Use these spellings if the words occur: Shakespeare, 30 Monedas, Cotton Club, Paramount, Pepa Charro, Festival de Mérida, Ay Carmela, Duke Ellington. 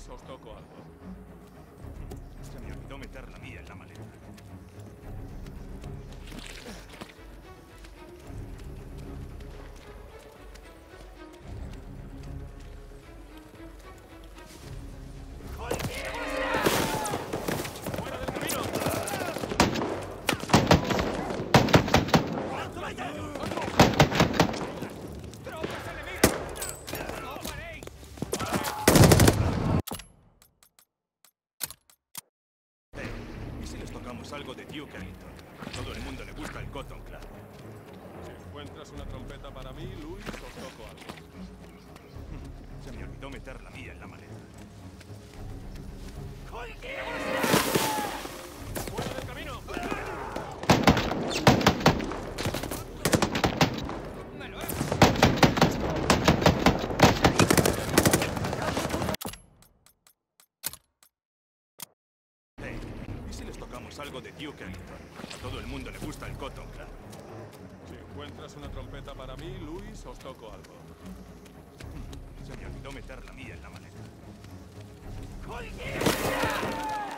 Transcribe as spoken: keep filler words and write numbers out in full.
si os toco algo. Se me olvidó meter la mía en la maleta. Algo de Duke Ellington. A todo el mundo le gusta el Cotton Club. Si encuentras una trompeta para mí, Luis, os toco algo. Se me olvidó meter la mía en la maleta. ¡Fuera del camino! Algo de Duke Ellington. A todo el mundo le gusta el Cotton Club. Si encuentras una trompeta para mí, Luis, os toco algo. Se me olvidó meter la mía en la maleta. ¡Colguera!